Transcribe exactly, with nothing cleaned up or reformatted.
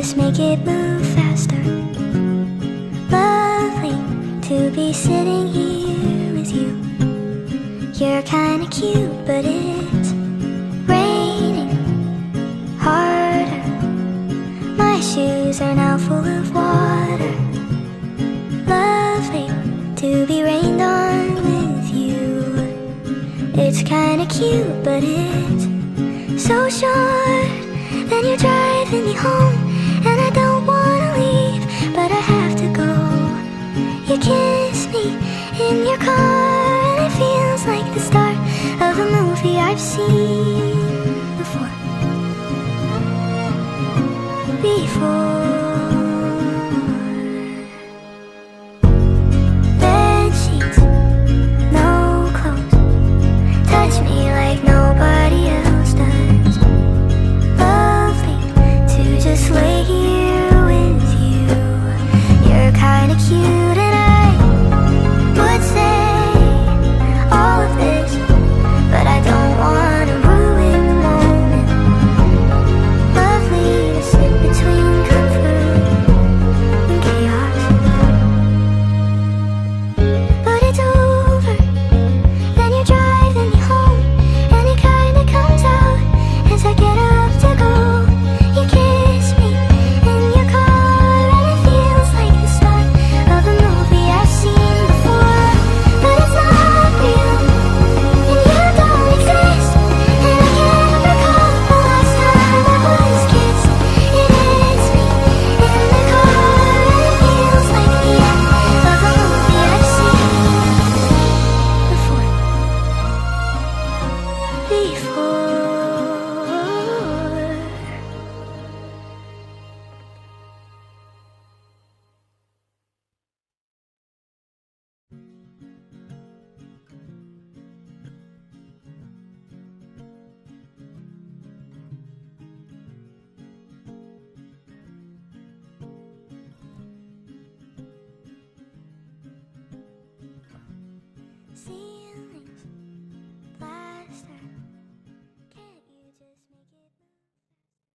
just make it move faster. Lovely to be sitting here with you. You're kinda cute, but it's raining harder. My shoes are now full of water. Lovely to be rained on with you. It's kinda cute, but it's so short. Then you're driving me home, and I don't wanna leave, but I have to go. You kiss me in your car, and it feels like the start of a movie I've seen.